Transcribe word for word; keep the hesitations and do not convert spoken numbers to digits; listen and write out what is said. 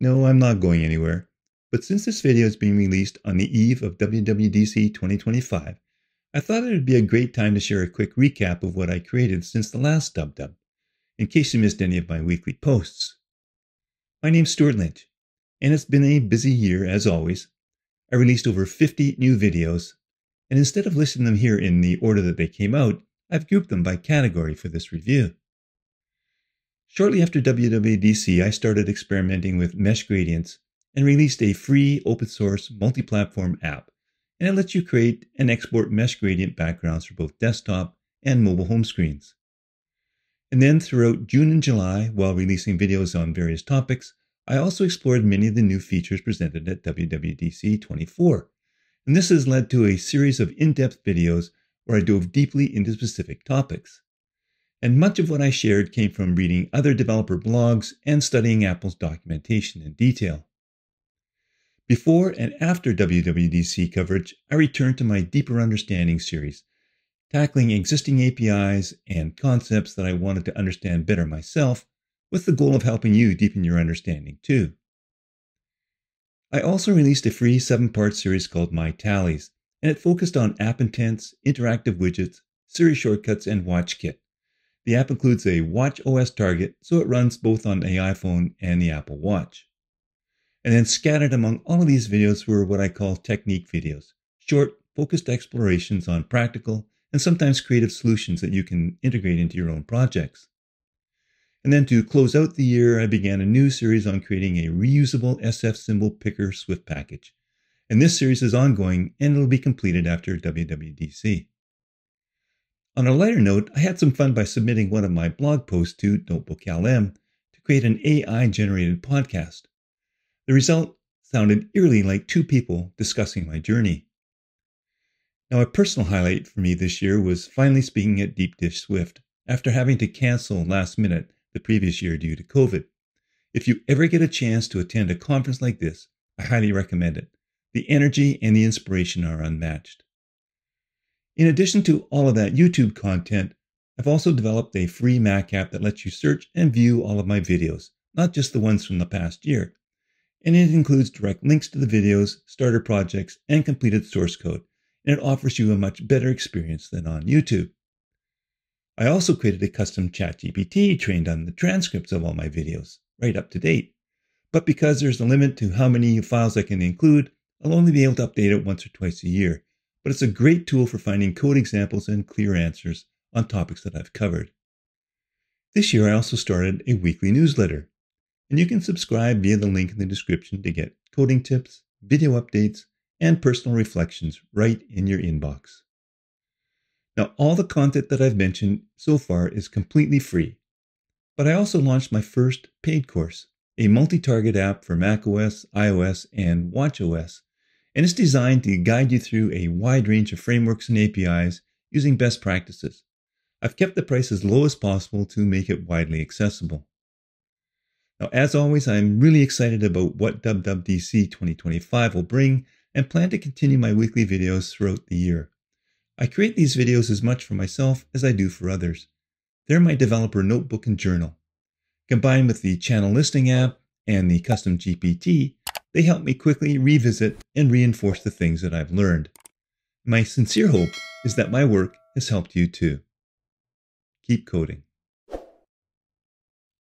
No, I'm not going anywhere. But since this video is being released on the eve of W W D C twenty twenty-five, I thought it would be a great time to share a quick recap of what I created since the last Dub-Dub, in case you missed any of my weekly posts. My name's Stewart Lynch, and it's been a busy year as always. I released over fifty new videos, and instead of listing them here in the order that they came out, I've grouped them by category for this review. Shortly after W W D C, I started experimenting with mesh gradients and released a free open source multi-platform app, and it lets you create and export mesh gradient backgrounds for both desktop and mobile home screens. And then throughout June and July, while releasing videos on various topics, I also explored many of the new features presented at W W D C twenty-four. And this has led to a series of in-depth videos where I dove deeply into specific topics. And much of what I shared came from reading other developer blogs and studying Apple's documentation in detail. Before and after W W D C coverage, I returned to my Deeper Understanding series, tackling existing A P Is and concepts that I wanted to understand better myself, with the goal of helping you deepen your understanding too. I also released a free seven-part series called My Tallies, and it focused on App Intents, interactive widgets, Siri shortcuts, and WatchKit. The app includes a watch O S target, so it runs both on the iPhone and the Apple Watch. And then scattered among all of these videos were what I call technique videos, short, focused explorations on practical and sometimes creative solutions that you can integrate into your own projects. And then to close out the year, I began a new series on creating a reusable S F symbol picker Swift package. And this series is ongoing and it'll be completed after W W D C. On a lighter note, I had some fun by submitting one of my blog posts to NotebookLM to create an A I-generated podcast. The result sounded eerily like two people discussing my journey. Now, a personal highlight for me this year was finally speaking at Deep Dish Swift after having to cancel last minute the previous year due to COVID. If you ever get a chance to attend a conference like this, I highly recommend it. The energy and the inspiration are unmatched. In addition to all of that YouTube content, I've also developed a free Mac app that lets you search and view all of my videos, not just the ones from the past year. And it includes direct links to the videos, starter projects, and completed source code, and it offers you a much better experience than on YouTube. I also created a custom ChatGPT trained on the transcripts of all my videos, right up to date. But because there's a limit to how many files I can include, I'll only be able to update it once or twice a year. But it's a great tool for finding code examples and clear answers on topics that I've covered. This year, I also started a weekly newsletter. And you can subscribe via the link in the description to get coding tips, video updates, and personal reflections right in your inbox. Now, all the content that I've mentioned so far is completely free, but I also launched my first paid course, a multi-target app for macOS, iOS, and watch O S, and it's designed to guide you through a wide range of frameworks and A P Is using best practices. I've kept the price as low as possible to make it widely accessible. Now, as always, I'm really excited about what W W D C twenty twenty-five will bring and plan to continue my weekly videos throughout the year. I create these videos as much for myself as I do for others. They're my developer notebook and journal. Combined with the channel listing app and the custom G P T, they help me quickly revisit and reinforce the things that I've learned. My sincere hope is that my work has helped you too. Keep coding.